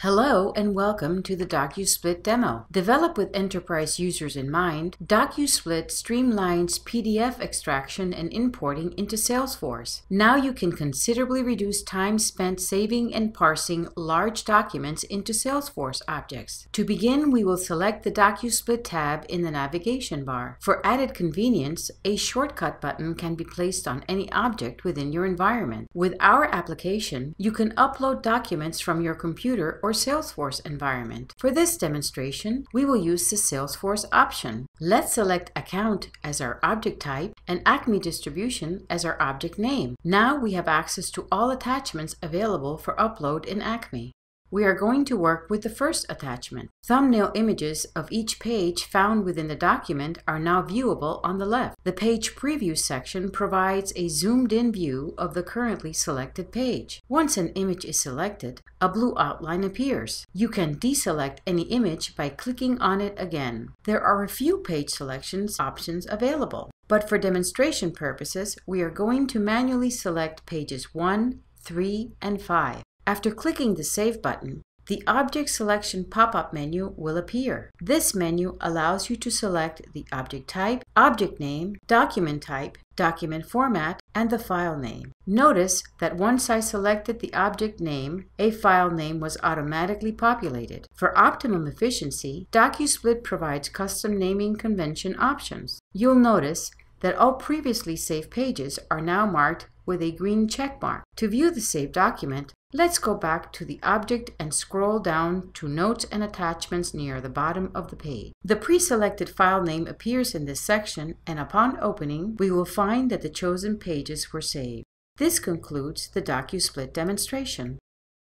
Hello and welcome to the DocuSplit demo. Developed with enterprise users in mind, DocuSplit streamlines PDF extraction and importing into Salesforce. Now you can considerably reduce time spent saving and parsing large documents into Salesforce objects. To begin, we will select the DocuSplit tab in the navigation bar. For added convenience, a shortcut button can be placed on any object within your environment. With our application, you can upload documents from your computer or Salesforce environment. For this demonstration, we will use the Salesforce option. Let's select Account as our object type and Acme Distribution as our object name. Now we have access to all attachments available for upload in Acme. We are going to work with the first attachment. Thumbnail images of each page found within the document are now viewable on the left. The Page Preview section provides a zoomed-in view of the currently selected page. Once an image is selected, a blue outline appears. You can deselect any image by clicking on it again. There are a few page selections options available, but for demonstration purposes, we are going to manually select pages 1, 3, and 5. After clicking the Save button, the Object Selection pop-up menu will appear. This menu allows you to select the object type, object name, document format, and the file name. Notice that once I selected the object name, a file name was automatically populated. For optimum efficiency, DocuSplit provides custom naming convention options. You'll notice that all previously saved pages are now marked with a green check mark. To view the saved document, let's go back to the object and scroll down to Notes and Attachments near the bottom of the page. The pre-selected file name appears in this section, and upon opening, we will find that the chosen pages were saved. This concludes the DocuSplit demonstration.